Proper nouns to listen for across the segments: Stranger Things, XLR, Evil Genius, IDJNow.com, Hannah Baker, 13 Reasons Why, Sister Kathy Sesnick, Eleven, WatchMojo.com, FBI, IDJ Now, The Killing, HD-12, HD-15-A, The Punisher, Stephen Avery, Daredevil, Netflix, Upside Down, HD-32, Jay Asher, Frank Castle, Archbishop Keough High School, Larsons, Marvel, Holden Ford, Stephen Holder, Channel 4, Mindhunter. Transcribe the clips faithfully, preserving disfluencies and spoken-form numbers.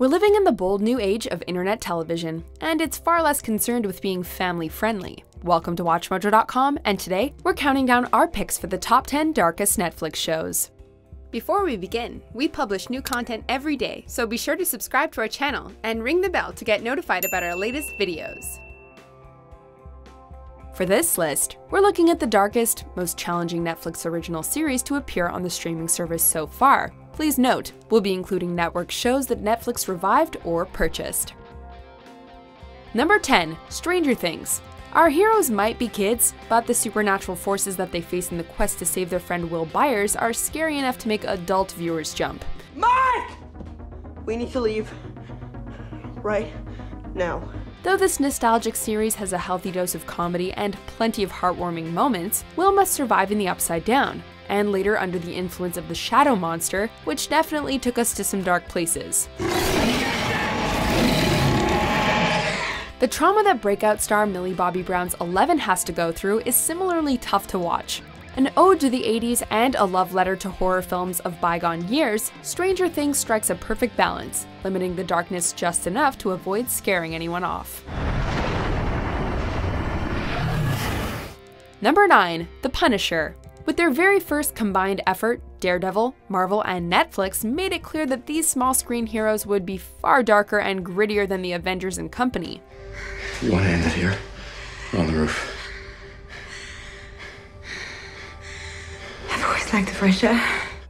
We're living in the bold new age of internet television, and it's far less concerned with being family-friendly. Welcome to WatchMojo dot com, and today, we're counting down our picks for the top ten darkest Netflix shows. Before we begin, we publish new content every day, so be sure to subscribe to our channel and ring the bell to get notified about our latest videos. For this list, we're looking at the darkest, most challenging Netflix original series to appear on the streaming service so far. Please note, we'll be including network shows that Netflix revived or purchased. Number ten. Stranger Things. Our heroes might be kids, but the supernatural forces that they face in the quest to save their friend Will Byers are scary enough to make adult viewers jump. Mark! We need to leave. Right now. Though this nostalgic series has a healthy dose of comedy and plenty of heartwarming moments, Will must survive in the Upside Down, and later under the influence of the Shadow Monster, which definitely took us to some dark places. The trauma that breakout star Millie Bobby Brown's Eleven has to go through is similarly tough to watch. An ode to the eighties and a love letter to horror films of bygone years, Stranger Things strikes a perfect balance, limiting the darkness just enough to avoid scaring anyone off. Number nine. The Punisher. With their very first combined effort, Daredevil, Marvel, and Netflix made it clear that these small screen heroes would be far darker and grittier than the Avengers and company. You want to end it here? We're on the roof. I've always liked the fresh air.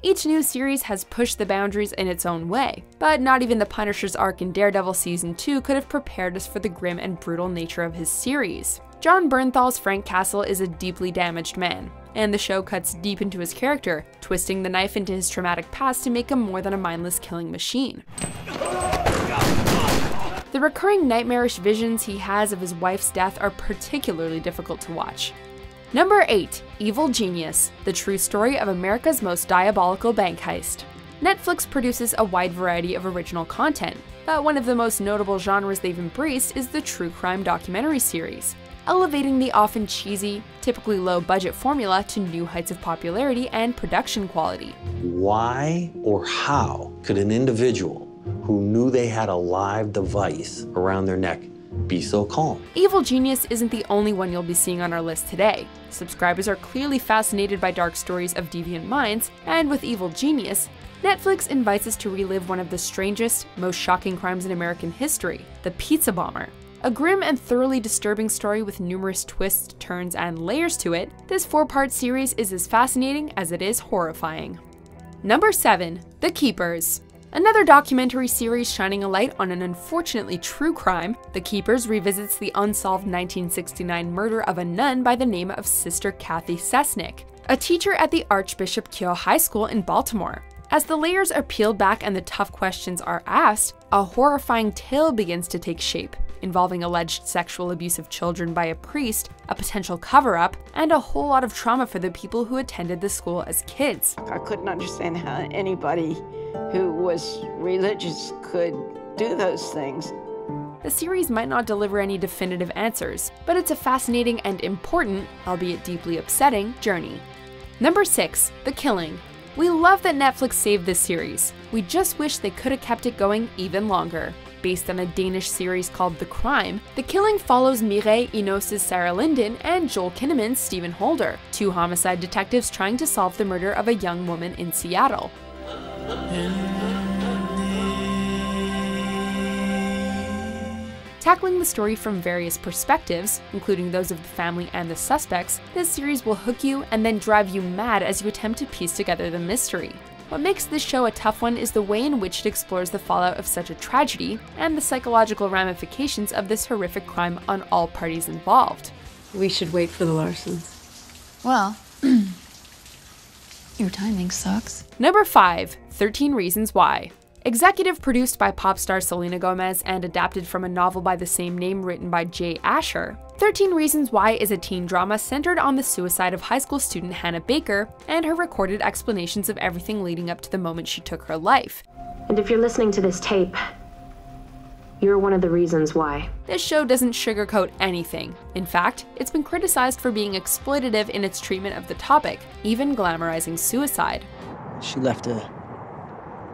Each new series has pushed the boundaries in its own way, but not even the Punisher's arc in Daredevil Season two could have prepared us for the grim and brutal nature of his series. John Bernthal's Frank Castle is a deeply damaged man, and the show cuts deep into his character, twisting the knife into his traumatic past to make him more than a mindless killing machine. The recurring nightmarish visions he has of his wife's death are particularly difficult to watch. Number eight. Evil Genius, the true story of America's most diabolical bank heist. Netflix produces a wide variety of original content, but one of the most notable genres they've embraced is the true crime documentary series, elevating the often cheesy, typically low-budget formula to new heights of popularity and production quality. Why or how could an individual who knew they had a live device around their neck be so calm? Evil Genius isn't the only one you'll be seeing on our list today. Subscribers are clearly fascinated by dark stories of deviant minds, and with Evil Genius, Netflix invites us to relive one of the strangest, most shocking crimes in American history, the Pizza Bomber. A grim and thoroughly disturbing story with numerous twists, turns, and layers to it, this four-part series is as fascinating as it is horrifying. Number seven. The Keepers. Another documentary series shining a light on an unfortunately true crime, The Keepers revisits the unsolved nineteen sixty-nine murder of a nun by the name of Sister Kathy Sesnick, a teacher at the Archbishop Keough High School in Baltimore. As the layers are peeled back and the tough questions are asked, a horrifying tale begins to take shape, involving alleged sexual abuse of children by a priest, a potential cover-up, and a whole lot of trauma for the people who attended the school as kids. I couldn't understand how anybody who was religious could do those things. The series might not deliver any definitive answers, but it's a fascinating and important, albeit deeply upsetting, journey. Number six. The Killing. We love that Netflix saved this series. We just wish they could have kept it going even longer. Based on a Danish series called The Crime, The Killing follows Mireille Inos' Sarah Linden and Joel Kinnaman's Stephen Holder, two homicide detectives trying to solve the murder of a young woman in Seattle. Tackling the story from various perspectives, including those of the family and the suspects, this series will hook you and then drive you mad as you attempt to piece together the mystery. What makes this show a tough one is the way in which it explores the fallout of such a tragedy and the psychological ramifications of this horrific crime on all parties involved. We should wait for the Larsons. Well, your timing sucks. Number five. thirteen Reasons Why. Executive produced by pop star Selena Gomez and adapted from a novel by the same name written by Jay Asher, thirteen Reasons Why is a teen drama centered on the suicide of high school student Hannah Baker and her recorded explanations of everything leading up to the moment she took her life. And if you're listening to this tape, you're one of the reasons why. This show doesn't sugarcoat anything. In fact, it's been criticized for being exploitative in its treatment of the topic, even glamorizing suicide. She left a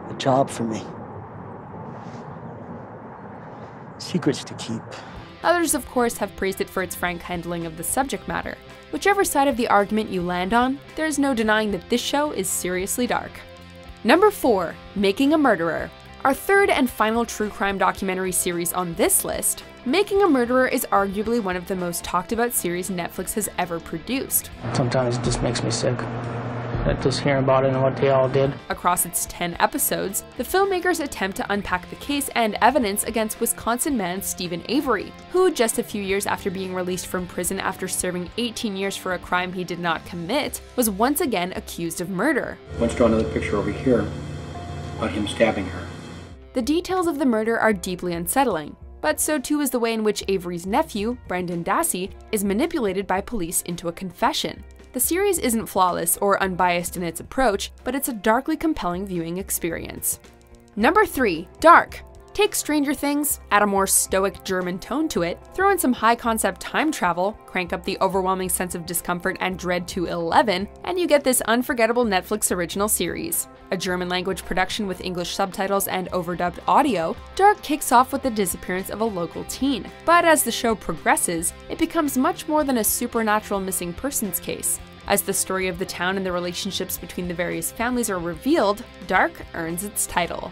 A job for me. secrets to keep. Others, of course, have praised it for its frank handling of the subject matter. Whichever side of the argument you land on, there is no denying that this show is seriously dark. Number four, Making a Murderer. Our third and final true crime documentary series on this list, Making a Murderer is arguably one of the most talked about series Netflix has ever produced. Sometimes it just makes me sick. Just hearing about it and what they all did. Across its ten episodes, the filmmakers attempt to unpack the case and evidence against Wisconsin man Stephen Avery, who, just a few years after being released from prison after serving eighteen years for a crime he did not commit, was once again accused of murder. Let's draw another picture over here about him stabbing her. The details of the murder are deeply unsettling, but so too is the way in which Avery's nephew, Brendan Dassey, is manipulated by police into a confession. The series isn't flawless or unbiased in its approach, but it's a darkly compelling viewing experience. Number three, Dark. Take Stranger Things, add a more stoic German tone to it, throw in some high-concept time travel, crank up the overwhelming sense of discomfort and dread to Eleven, and you get this unforgettable Netflix original series. A German-language production with English subtitles and overdubbed audio, Dark kicks off with the disappearance of a local teen. But as the show progresses, it becomes much more than a supernatural missing persons case. As the story of the town and the relationships between the various families are revealed, Dark earns its title.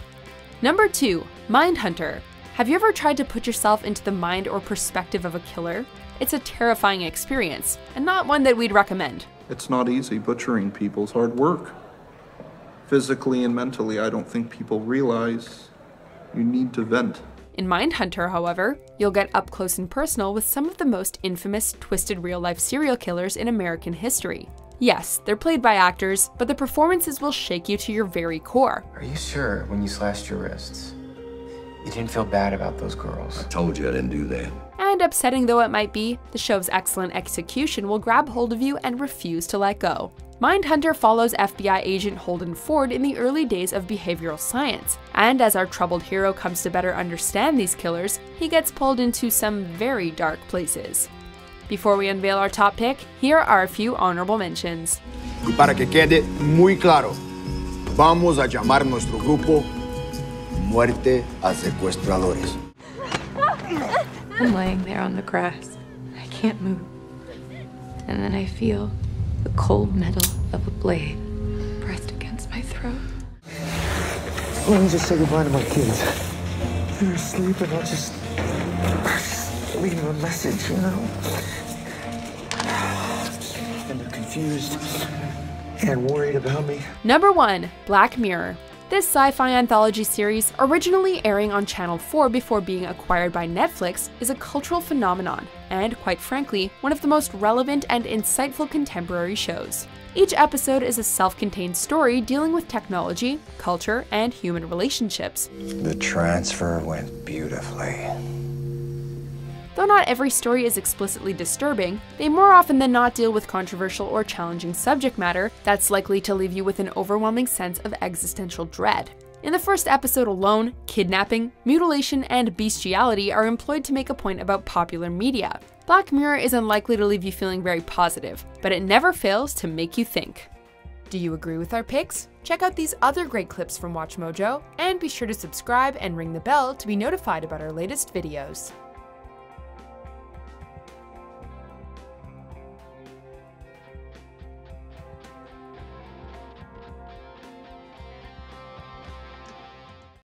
Number two, Mindhunter. Have you ever tried to put yourself into the mind or perspective of a killer? It's a terrifying experience, and not one that we'd recommend. It's not easy. Butchering people's hard work. Physically and mentally, I don't think people realize you need to vent. In Mindhunter, however, you'll get up close and personal with some of the most infamous, twisted real-life serial killers in American history. Yes, they're played by actors, but the performances will shake you to your very core. Are you sure when you slashed your wrists, you didn't feel bad about those girls? I told you I didn't do that. And upsetting though it might be, the show's excellent execution will grab hold of you and refuse to let go. Mindhunter follows F B I agent Holden Ford in the early days of behavioral science, and as our troubled hero comes to better understand these killers, he gets pulled into some very dark places. Before we unveil our top pick, here are a few honorable mentions. Y para que quede muy claro, vamos a llamar nuestro grupo Muerte a Secuestradores. I'm laying there on the grass. I can't move. And then I feel the cold metal of a blade pressed against my throat. Let me just say goodbye to my kids. They're asleep and I'll just, I'll just leave them a message, you know? And they're confused and worried about me. Number one, Black Mirror. This sci-fi anthology series, originally airing on Channel four before being acquired by Netflix, is a cultural phenomenon, and, quite frankly, one of the most relevant and insightful contemporary shows. Each episode is a self-contained story dealing with technology, culture, and human relationships. The transfer went beautifully. Though not every story is explicitly disturbing, they more often than not deal with controversial or challenging subject matter that's likely to leave you with an overwhelming sense of existential dread. In the first episode alone, kidnapping, mutilation, and bestiality are employed to make a point about popular media. Black Mirror is unlikely to leave you feeling very positive, but it never fails to make you think. Do you agree with our picks? Check out these other great clips from WatchMojo, and be sure to subscribe and ring the bell to be notified about our latest videos.